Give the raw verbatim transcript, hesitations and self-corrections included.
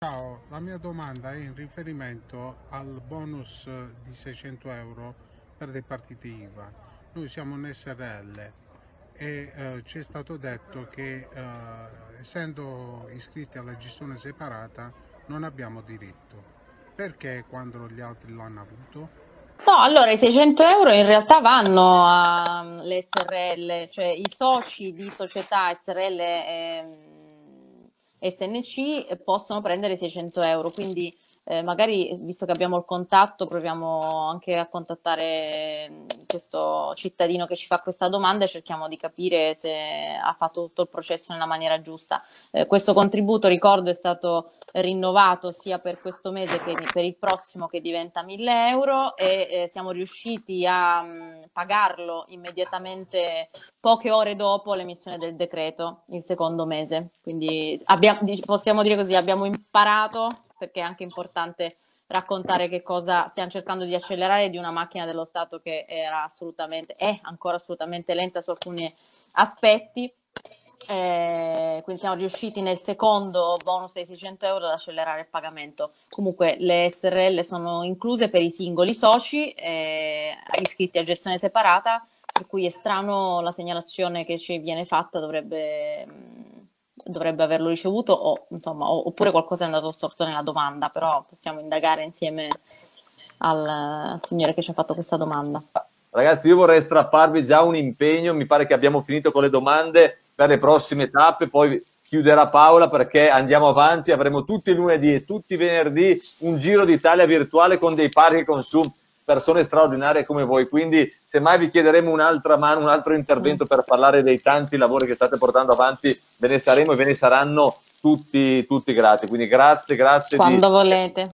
Ciao, la mia domanda è in riferimento al bonus di seicento euro per le partite I V A. Noi siamo un S R L e eh, ci è stato detto che eh, essendo iscritti alla gestione separata non abbiamo diritto. Perché quando gli altri l'hanno avuto? No, allora i seicento euro in realtà vanno alle S R L, cioè i soci di società S R L e S N C possono prendere seicento euro, quindi eh, magari, visto che abbiamo il contatto, proviamo anche a contattare questo cittadino che ci fa questa domanda e cerchiamo di capire se ha fatto tutto il processo nella maniera giusta. Eh, questo contributo, ricordo, è stato rinnovato sia per questo mese che per il prossimo, che diventa mille euro, e eh, siamo riusciti a mh, pagarlo immediatamente poche ore dopo l'emissione del decreto, il secondo mese. Quindi abbiamo, possiamo dire così, abbiamo imparato, perché è anche importante raccontare che cosa stiamo cercando di accelerare di una macchina dello Stato che era assolutamente, è ancora assolutamente lenta su alcuni aspetti, eh, quindi siamo riusciti nel secondo bonus dei seicento euro ad accelerare il pagamento. Comunque le S R L sono incluse per i singoli soci eh, iscritti a gestione separata, per cui è strano la segnalazione che ci viene fatta, dovrebbe... dovrebbe averlo ricevuto o insomma oppure qualcosa è andato storto nella domanda, però possiamo indagare insieme al signore che ci ha fatto questa domanda. Ragazzi, io vorrei strapparvi già un impegno, mi pare che abbiamo finito con le domande per le prossime tappe, poi chiuderà Paola perché andiamo avanti, avremo tutti i lunedì e tutti i venerdì un giro d'Italia virtuale con dei pari che consum persone straordinarie come voi, quindi semmai vi chiederemo un'altra mano, un altro intervento per parlare dei tanti lavori che state portando avanti, ve ne saremo e ve ne saranno tutti, tutti grati, quindi grazie, grazie. Quando di... volete.